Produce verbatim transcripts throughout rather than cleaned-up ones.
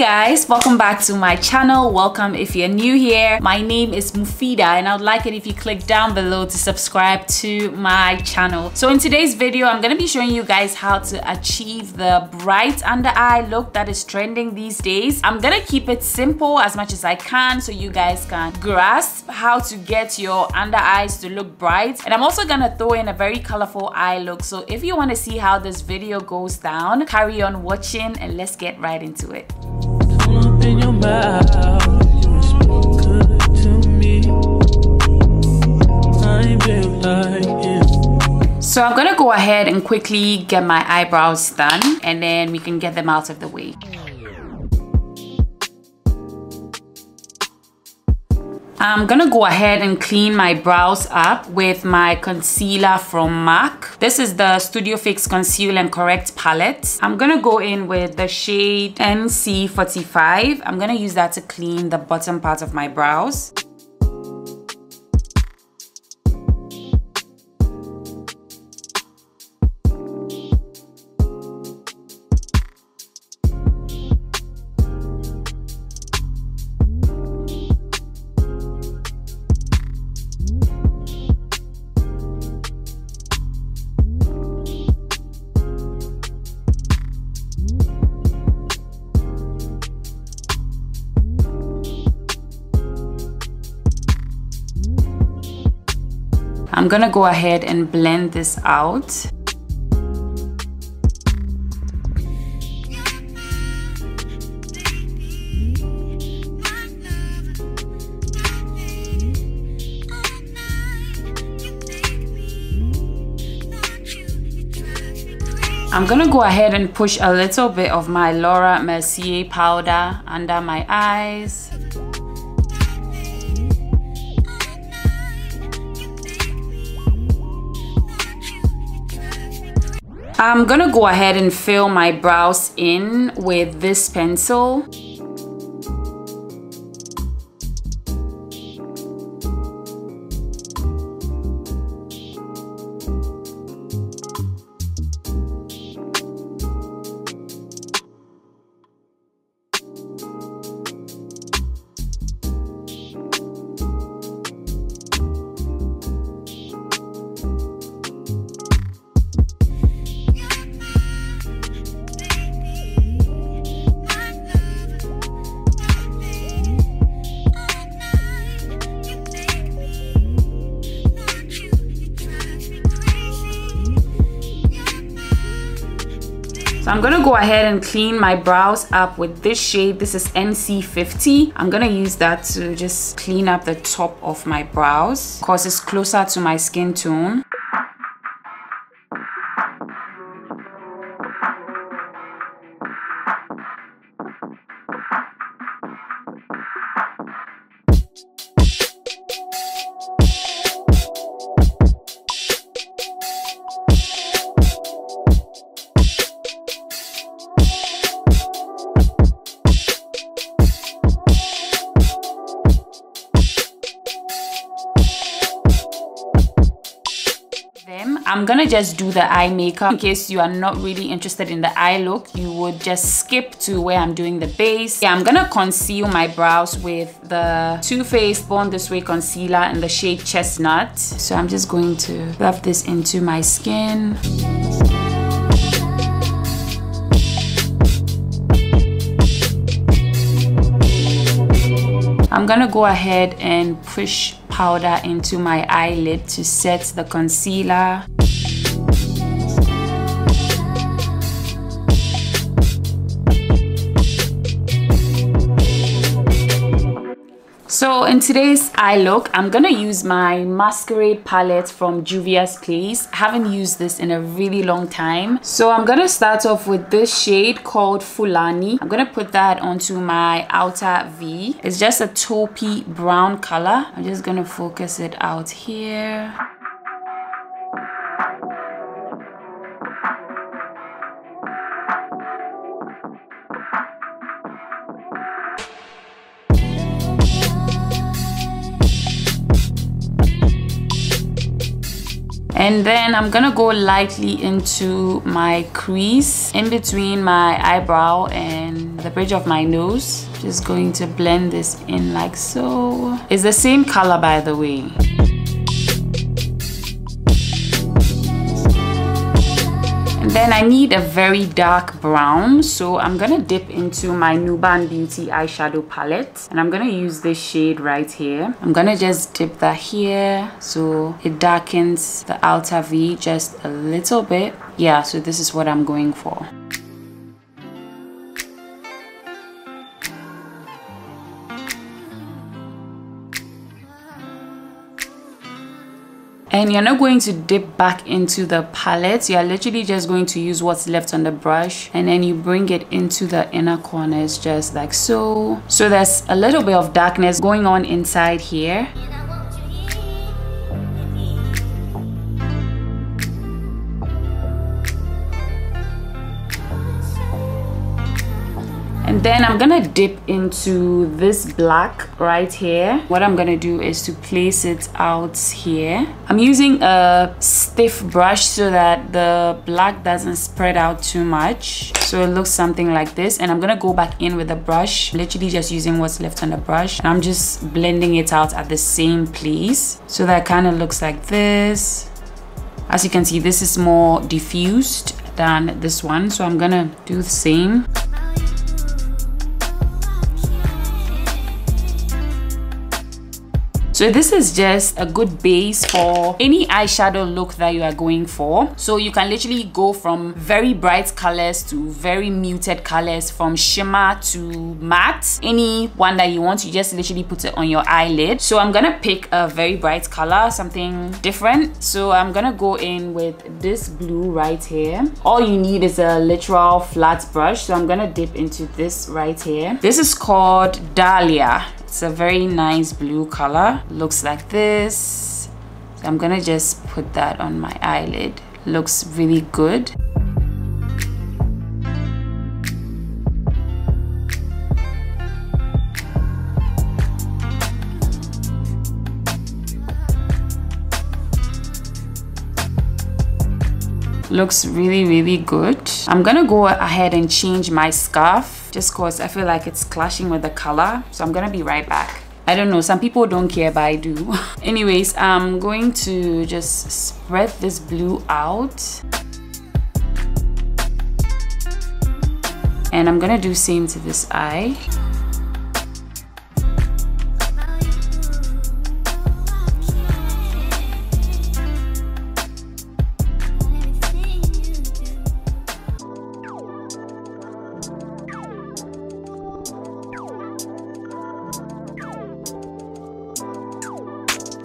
guys, welcome back to my channel. Welcome if you're new here. My name is Mufidah and I'd like it if you click down below to subscribe to my channel. So in today's video, I'm going to be showing you guys how to achieve the bright under eye look that is trending these days. I'm going to keep it simple as much as I can so you guys can grasp how to get your under eyes to look bright. And I'm also going to throw in a very colorful eye look. So if you want to see how this video goes down, carry on watching and let's get right into it. So I'm gonna go ahead and quickly get my eyebrows done and then we can get them out of the way. I'm gonna go ahead and clean my brows up with my concealer from MAC. This is the Studio Fix Conceal and Correct Palette. I'm gonna go in with the shade N C forty-five. I'm gonna use that to clean the bottom part of my brows. I'm gonna go ahead and blend this out. I'm gonna go ahead and push a little bit of my Laura Mercier powder under my eyes. I'm gonna go ahead and fill my brows in with this pencil. I'm gonna go ahead and clean my brows up with this shade. This is N C fifty. I'm gonna use that to just clean up the top of my brows because it's closer to my skin tone. I'm gonna just do the eye makeup. In case you are not really interested in the eye look, you would just skip to where I'm doing the base. Yeah, I'm gonna conceal my brows with the Too Faced Born This Way Concealer in the shade Chestnut. So I'm just going to rub this into my skin. I'm gonna go ahead and push powder into my eyelid to set the concealer. So in today's eye look, I'm gonna use my Masquerade palette from Juvia's Place. I haven't used this in a really long time. So I'm gonna start off with this shade called Fulani. I'm gonna put that onto my outer V. It's just a taupey brown color. I'm just gonna focus it out here. And then I'm gonna go lightly into my crease in between my eyebrow and the bridge of my nose. Just going to blend this in like so. It's the same color, by the way. And then I need a very dark brown, so I'm gonna dip into my Nuban Beauty eyeshadow palette, and I'm gonna use this shade right here. I'm gonna just dip that here so it darkens the outer V just a little bit. Yeah, so this is what I'm going for. And you're not going to dip back into the palette. You're literally just going to use what's left on the brush, and then you bring it into the inner corners just like so. So there's a little bit of darkness going on inside here. And then I'm gonna dip into this black right here. What I'm gonna do is to place it out here. I'm using a stiff brush so that the black doesn't spread out too much. So it looks something like this. And I'm gonna go back in with the brush, literally just using what's left on the brush. And I'm just blending it out at the same place. So that kind of looks like this. As you can see, this is more diffused than this one. So I'm gonna do the same. So this is just a good base for any eyeshadow look that you are going for. So you can literally go from very bright colors to very muted colors, from shimmer to matte. Any one that you want, you just literally put it on your eyelid. So I'm gonna pick a very bright color, something different. So I'm gonna go in with this blue right here. All you need is a literal flat brush. So I'm gonna dip into this right here. This is called Dahlia. It's a very nice blue color. Looks like this. So I'm gonna just put that on my eyelid. Looks really good. Looks really, really good. I'm gonna go ahead and change my scarf, just cause I feel like it's clashing with the color. So I'm gonna be right back. I don't know, some people don't care, but I do. Anyways, I'm going to just spread this blue out. And I'm gonna do same to this eye.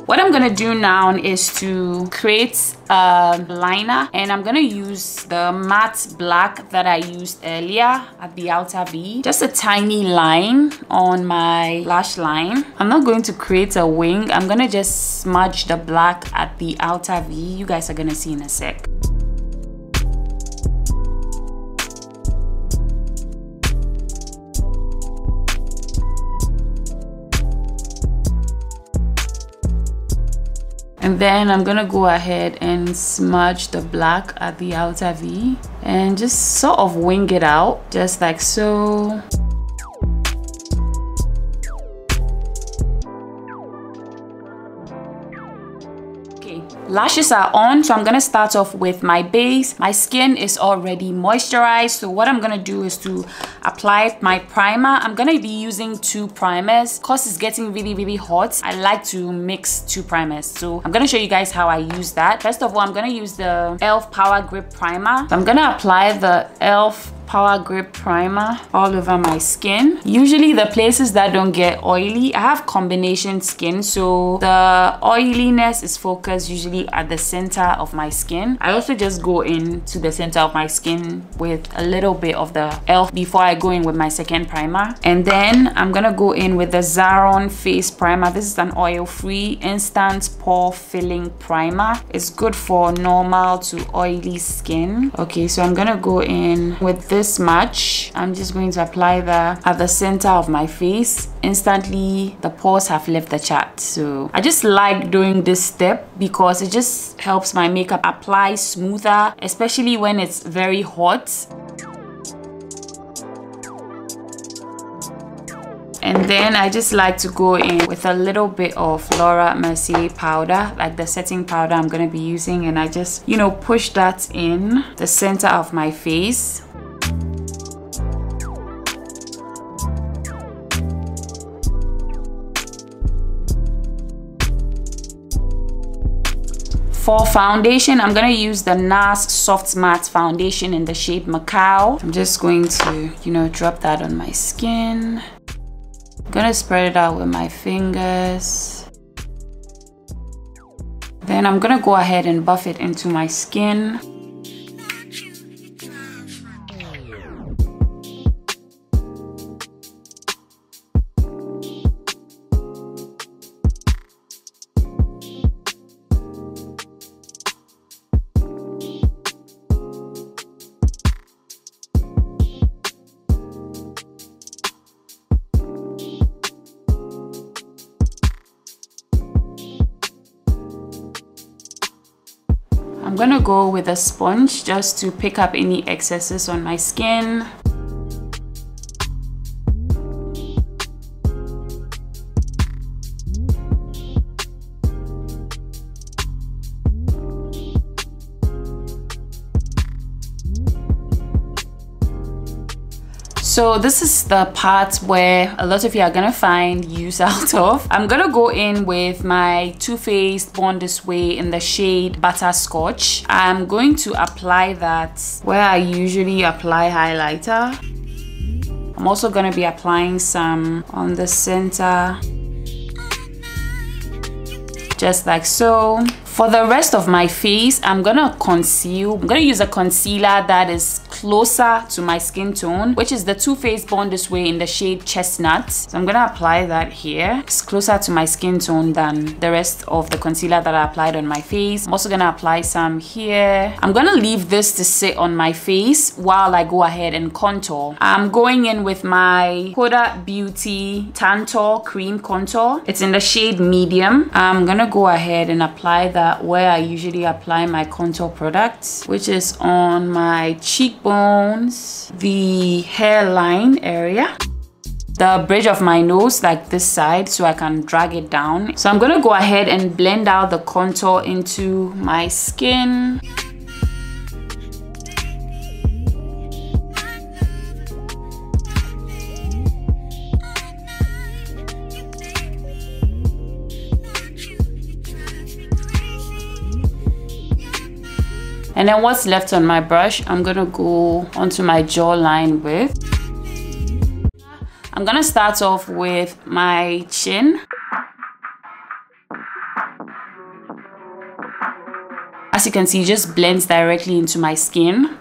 What I'm gonna do now is to create a liner, and I'm gonna use the matte black that I used earlier at the outer V. Just a tiny line on my lash line. I'm not going to create a wing. I'm gonna just smudge the black at the outer V. You guys are gonna see in a sec. And then I'm gonna go ahead and smudge the black at the outer V and just sort of wing it out, just like so. Lashes are on, so I'm gonna start off with my base. My skin is already moisturized, so what I'm gonna do is to apply my primer. I'm gonna be using two primers because it's getting really, really hot. I like to mix two primers, so I'm gonna show you guys how I use that. First of all, I'm gonna use the elf Power Grip Primer. So I'm gonna apply the elf Power Grip Primer all over my skin. Usually the places that don't get oily, I have combination skin, so the oiliness is focused usually at the center of my skin. I also just go in to the center of my skin with a little bit of the elf before I go in with my second primer. And then I'm gonna go in with the Zaron Face Primer. This is an oil-free instant pore filling primer. It's good for normal to oily skin. Okay, so I'm gonna go in with this this much. I'm just going to apply that at the center of my face. Instantly the pores have left the chart, so I just like doing this step because it just helps my makeup apply smoother, especially when it's very hot. And then I just like to go in with a little bit of Laura Mercier powder, like the setting powder I'm going to be using, and I just, you know, push that in the center of my face. For foundation, I'm going to use the NARS Soft Matte Foundation in the shade Macau. I'm just going to, you know, drop that on my skin. I'm going to spread it out with my fingers. Then I'm going to go ahead and buff it into my skin. I'm gonna go with a sponge just to pick up any excesses on my skin. So this is the part where a lot of you are gonna find use out of. I'm gonna go in with my Too Faced Born This Way in the shade Butterscotch. I'm going to apply that where I usually apply highlighter. I'm also gonna be applying some on the center, just like so. For the rest of my face, I'm gonna conceal. I'm gonna use a concealer that is closer to my skin tone, which is the Too Faced Born This Way in the shade Chestnut. So I'm gonna apply that here. It's closer to my skin tone than the rest of the concealer that I applied on my face. I'm also gonna apply some here. I'm gonna leave this to sit on my face while I go ahead and contour. I'm going in with my Huda Beauty Tan Tour Cream Contour. It's in the shade Medium. I'm gonna go ahead and apply that where I usually apply my contour products, which is on my cheekbones, the hairline area, the bridge of my nose, like this side, so I can drag it down. So I'm gonna go ahead and blend out the contour into my skin. And then what's left on my brush, I'm gonna go onto my jawline with. I'm gonna start off with my chin. As you can see, it just blends directly into my skin.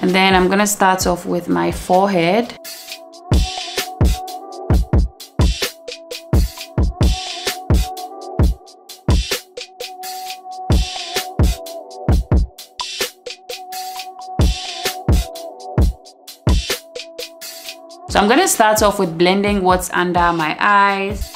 And then I'm gonna start off with my forehead. So I'm gonna start off with blending what's under my eyes.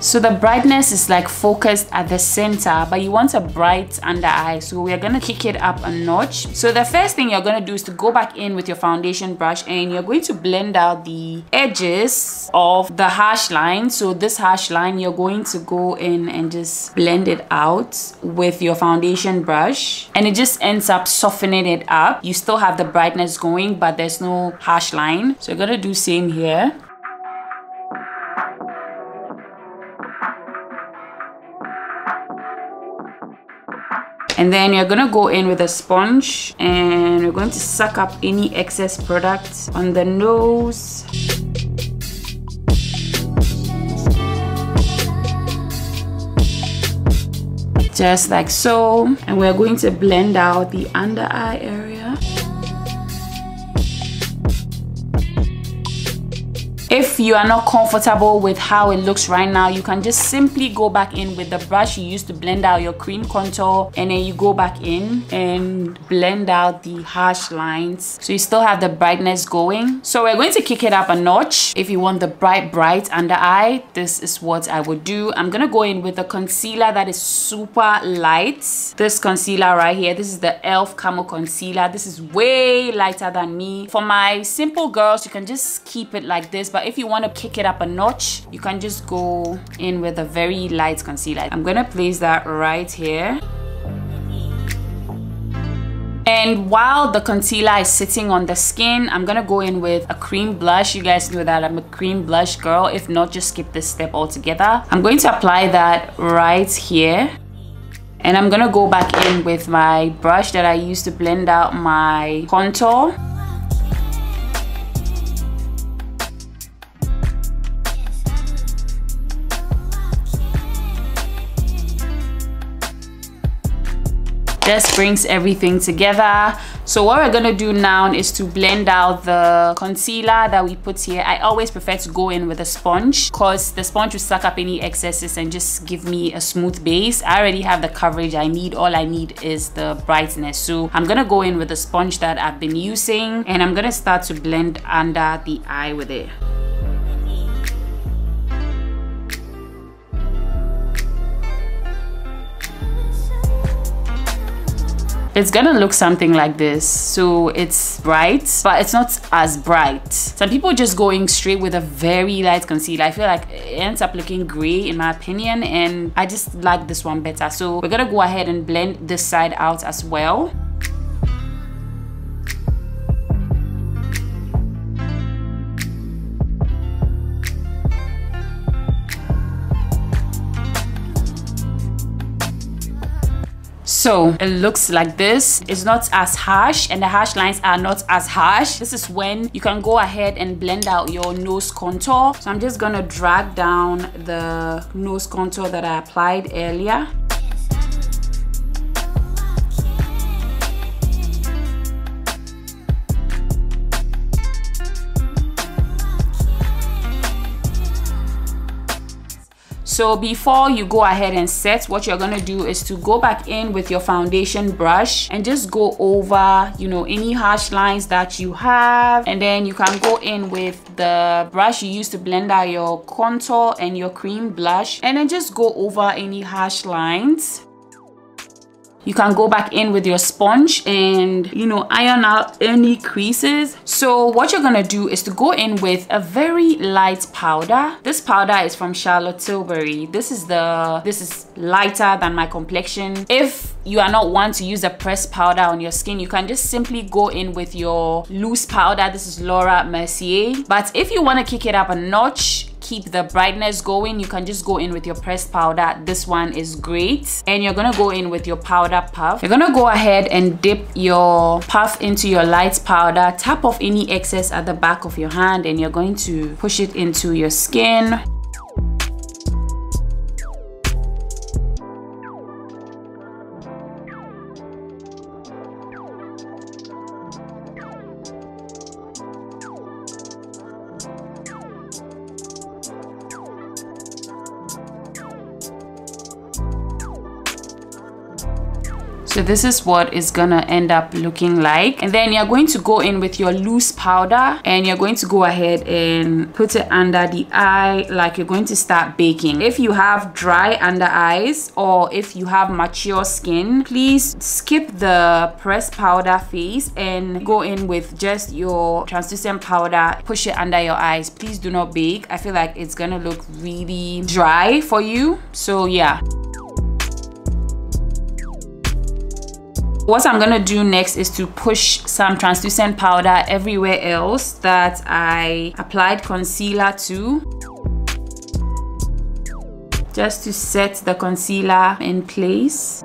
So the brightness is like focused at the center, but you want a bright under eye, so we are gonna kick it up a notch. So the first thing you're gonna do is to go back in with your foundation brush, and you're going to blend out the edges of the harsh line. So this harsh line, you're going to go in and just blend it out with your foundation brush, and it just ends up softening it up. You still have the brightness going, but there's no harsh line. So you're gonna do same here. And then you're gonna go in with a sponge, and you're going to suck up any excess product on the nose. Just like so. And we're going to blend out the under eye area. If you are not comfortable with how it looks right now, you can just simply go back in with the brush you used to blend out your cream contour, and then you go back in and blend out the harsh lines so you still have the brightness going. So we're going to kick it up a notch. If you want the bright bright under eye, this is what I would do. I'm gonna go in with a concealer that is super light. This concealer right here, this is the elf Camo Concealer. This is way lighter than me. For my simple girls, you can just keep it like this, but if you want to kick it up a notch, you can just go in with a very light concealer. I'm gonna place that right here. And while the concealer is sitting on the skin, I'm gonna go in with a cream blush. You guys know that I'm a cream blush girl. If not, just skip this step altogether. I'm going to apply that right here. And I'm gonna go back in with my brush that I used to blend out my contour. This brings everything together. So what we're gonna do now is to blend out the concealer that we put here. I always prefer to go in with a sponge because the sponge will suck up any excesses and just give me a smooth base. I already have the coverage I need. All I need is the brightness. So I'm gonna go in with the sponge that I've been using, and I'm gonna start to blend under the eye with it. It's gonna look something like this. So it's bright, but it's not as bright. Some people just going straight with a very light concealer. I feel like it ends up looking gray in my opinion, and I just like this one better. So we're gonna go ahead and blend this side out as well. So it looks like this. It's not as harsh, and the harsh lines are not as harsh. This is when you can go ahead and blend out your nose contour. So I'm just gonna drag down the nose contour that I applied earlier. So before you go ahead and set, what you're gonna do is to go back in with your foundation brush and just go over, you know, any harsh lines that you have. And then you can go in with the brush you used to blend out your contour and your cream blush, and then just go over any harsh lines. You can go back in with your sponge and, you know, iron out any creases. So what you're gonna do is to go in with a very light powder. This powder is from Charlotte Tilbury. This is the, this is lighter than my complexion. If you are not one to use a pressed powder on your skin, you can just simply go in with your loose powder. This is Laura Mercier. But if you wanna kick it up a notch, keep the brightness going, you can just go in with your pressed powder. This one is great. And you're gonna go in with your powder puff. You're gonna go ahead and dip your puff into your light powder, tap off any excess at the back of your hand, and you're going to push it into your skin. So this is what it's gonna end up looking like. And then you're going to go in with your loose powder, and you're going to go ahead and put it under the eye like you're going to start baking. If you have dry under eyes or if you have mature skin, please skip the pressed powder phase and go in with just your translucent powder, push it under your eyes. Please do not bake. I feel like it's gonna look really dry for you. So yeah. What I'm gonna do next is to push some translucent powder everywhere else that I applied concealer to, just to set the concealer in place.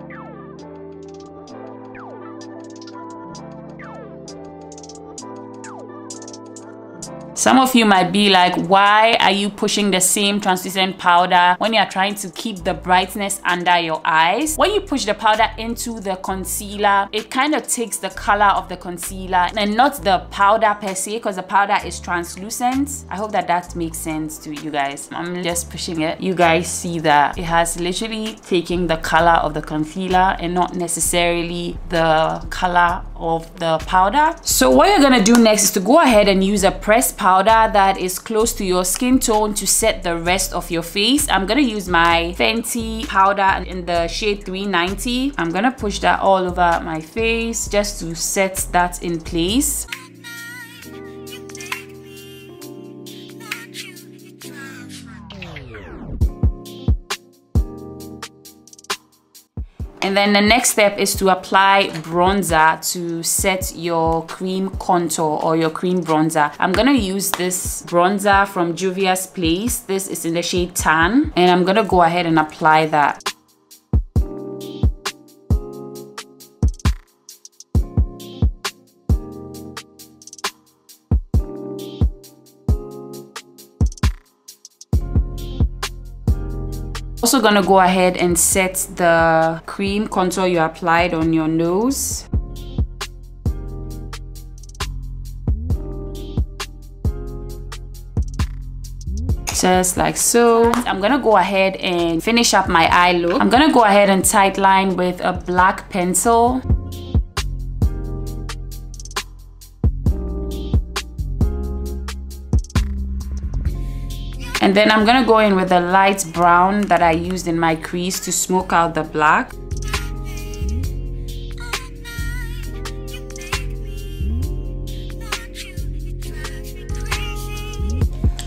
Some of you might be like, why are you pushing the same translucent powder when you are trying to keep the brightness under your eyes? When you push the powder into the concealer, it kind of takes the color of the concealer and not the powder per se, because the powder is translucent. I hope that that makes sense to you guys. I'm just pushing it. You guys see that it has literally taken the color of the concealer and not necessarily the color of the powder. So what you're gonna do next is to go ahead and use a pressed powder that is close to your skin tone to set the rest of your face. I'm gonna use my Fenty powder in the shade three ninety. I'm gonna push that all over my face just to set that in place. And then the next step is to apply bronzer to set your cream contour or your cream bronzer. I'm gonna use this bronzer from Juvia's Place. This is in the shade Tan, and I'm gonna go ahead and apply that. Also gonna go ahead and set the cream contour you applied on your nose. Just like so. I'm gonna go ahead and finish up my eye look. I'm gonna go ahead and tight line with a black pencil. And then I'm gonna go in with the light brown that I used in my crease to smoke out the black.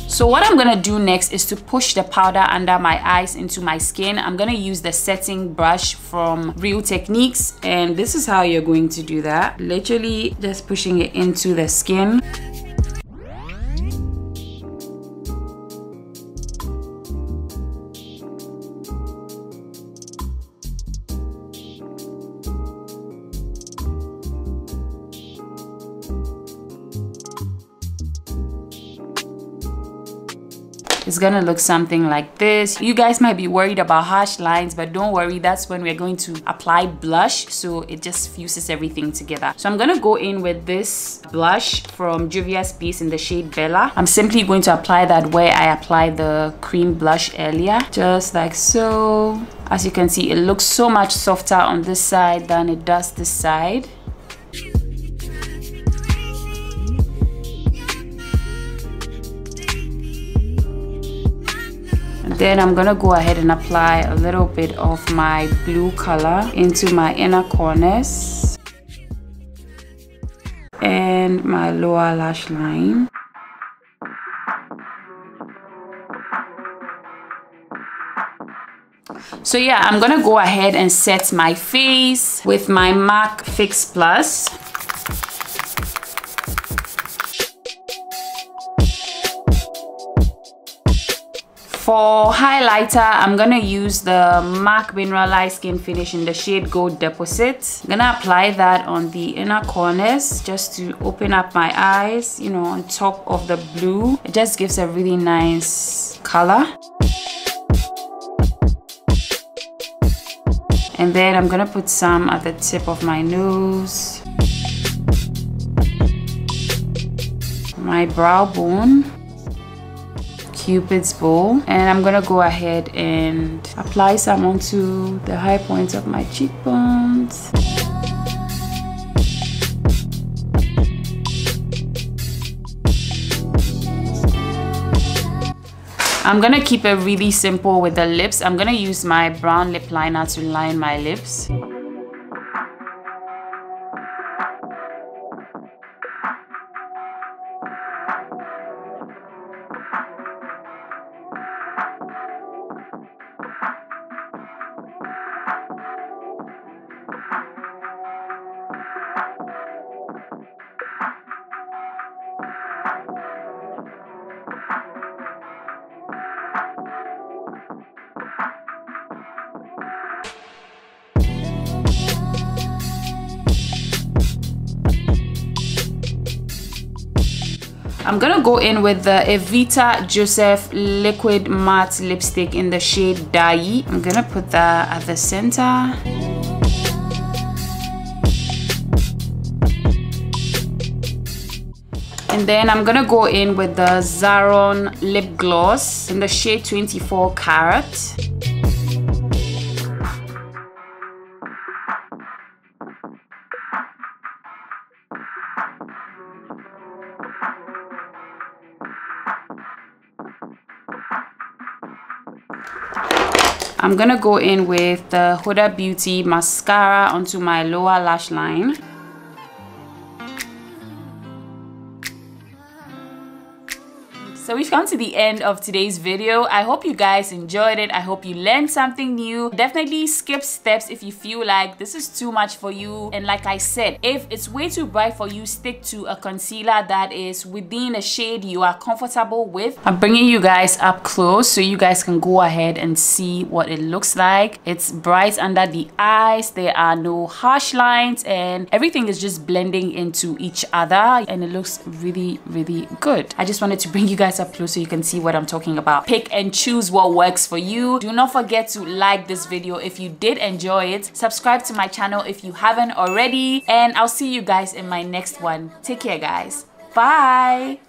So what I'm gonna do next is to push the powder under my eyes into my skin. I'm gonna use the setting brush from Real Techniques, and this is how you're going to do that. Literally just pushing it into the skin. It's gonna look something like this. You guys might be worried about harsh lines, but don't worry, that's when we're going to apply blush, so it just fuses everything together. So I'm gonna go in with this blush from Juvia's Place in the shade Bella. I'm simply going to apply that where I applied the cream blush earlier, just like so. As you can see, it looks so much softer on this side than it does this side. Then I'm gonna go ahead and apply a little bit of my blue color into my inner corners and my lower lash line. So yeah, I'm gonna go ahead and set my face with my MAC Fix Plus. For highlighter, I'm gonna use the MAC Mineralize Skin Finish in the shade Gold Deposit. I'm gonna apply that on the inner corners just to open up my eyes, you know, on top of the blue. It just gives a really nice color. And then I'm gonna put some at the tip of my nose, my brow bone, Cupid's bow, and I'm gonna go ahead and apply some onto the high points of my cheekbones. I'm gonna keep it really simple with the lips. I'm gonna use my brown lip liner to line my lips. I'm gonna go in with the Evita Joseph Liquid Matte Lipstick in the shade Dye. I'm gonna put that at the center. And then I'm gonna go in with the Zaron Lip Gloss in the shade twenty-four carat. I'm gonna go in with the Huda Beauty mascara onto my lower lash line. So we've come to the end of today's video. I hope you guys enjoyed it. I hope you learned something new. Definitely skip steps if you feel like this is too much for you. And like I said, if it's way too bright for you, stick to a concealer that is within a shade you are comfortable with. I'm bringing you guys up close so you guys can go ahead and see what it looks like. It's bright under the eyes. There are no harsh lines and everything is just blending into each other. And it looks really, really good. I just wanted to bring you guys up close so you can see what I'm talking about. Pick and choose what works for you. Do not forget to like this video if you did enjoy it. Subscribe to my channel if you haven't already, and I'll see you guys in my next one. Take care, guys. Bye.